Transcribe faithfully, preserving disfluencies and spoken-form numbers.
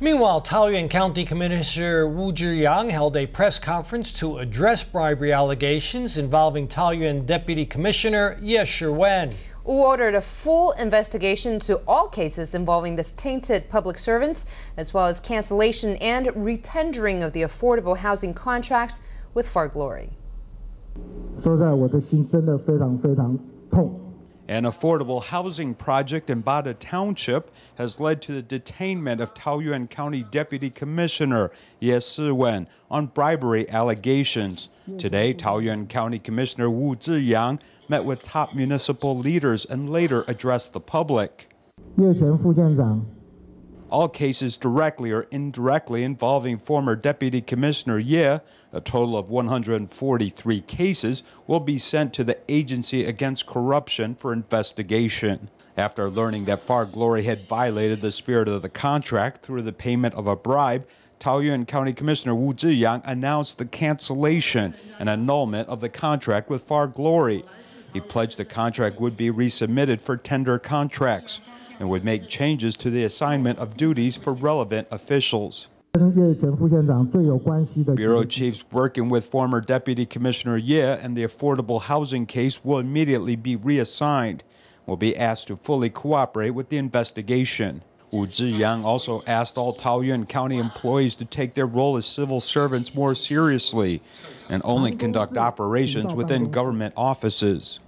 Meanwhile, Taoyuan County Commissioner Wu Chih-yang held a press conference to address bribery allegations involving Taoyuan Deputy Commissioner Yeh Shih-wen. Wu ordered a full investigation into all cases involving this tainted public servants, as well as cancellation and retendering of the affordable housing contracts with Far Glory. An affordable housing project in Bade Township has led to the detainment of Taoyuan County Deputy Commissioner Yeh Shih-wen on bribery allegations. Today, Taoyuan County Commissioner Wu Chih-yang met with top municipal leaders and later addressed the public. All cases directly or indirectly involving former Deputy Commissioner Yeh, a total of one hundred forty-three cases, will be sent to the Agency Against Corruption for investigation. After learning that Far Glory had violated the spirit of the contract through the payment of a bribe, Taoyuan County Commissioner Wu Chih-yang announced the cancellation and annulment of the contract with Far Glory. He pledged the contract would be resubmitted for tender contracts and would make changes to the assignment of duties for relevant officials. Bureau chiefs working with former Deputy Commissioner Yeh and the affordable housing case will immediately be reassigned, will be asked to fully cooperate with the investigation. Wu Chih-yang also asked all Taoyuan County employees to take their role as civil servants more seriously and only conduct operations within government offices.